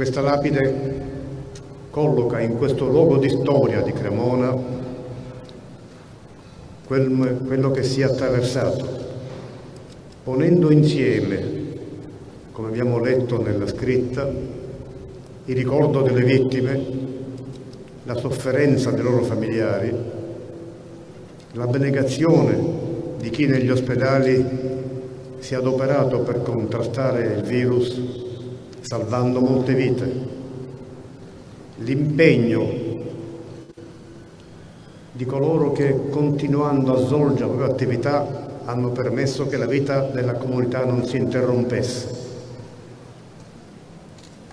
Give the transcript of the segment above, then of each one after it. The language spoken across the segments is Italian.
Questa lapide colloca in questo luogo di storia di Cremona quello che si è attraversato, ponendo insieme, come abbiamo letto nella scritta, il ricordo delle vittime, la sofferenza dei loro familiari, l'abnegazione di chi negli ospedali si è adoperato per contrastare il virus, salvando molte vite, l'impegno di coloro che, continuando a svolgere la loro attività, hanno permesso che la vita della comunità non si interrompesse.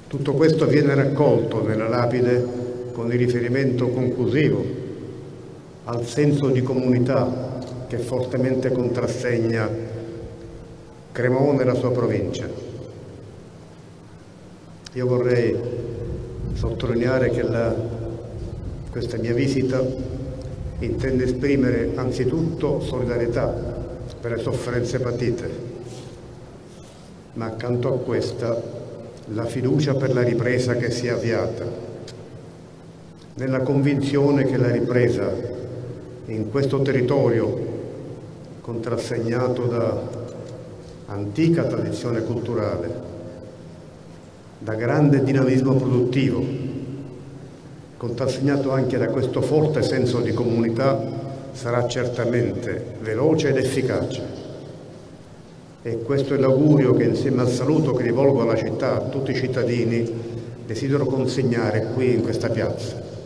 Tutto questo viene raccolto nella lapide con il riferimento conclusivo al senso di comunità che fortemente contrassegna Cremona e la sua provincia. Io vorrei sottolineare che questa mia visita intende esprimere anzitutto solidarietà per le sofferenze patite, ma accanto a questa la fiducia per la ripresa che si è avviata, nella convinzione che la ripresa in questo territorio contrassegnato da antica tradizione culturale, da grande dinamismo produttivo, contrassegnato anche da questo forte senso di comunità, sarà certamente veloce ed efficace. E questo è l'augurio che, insieme al saluto che rivolgo alla città, a tutti i cittadini, desidero consegnare qui in questa piazza.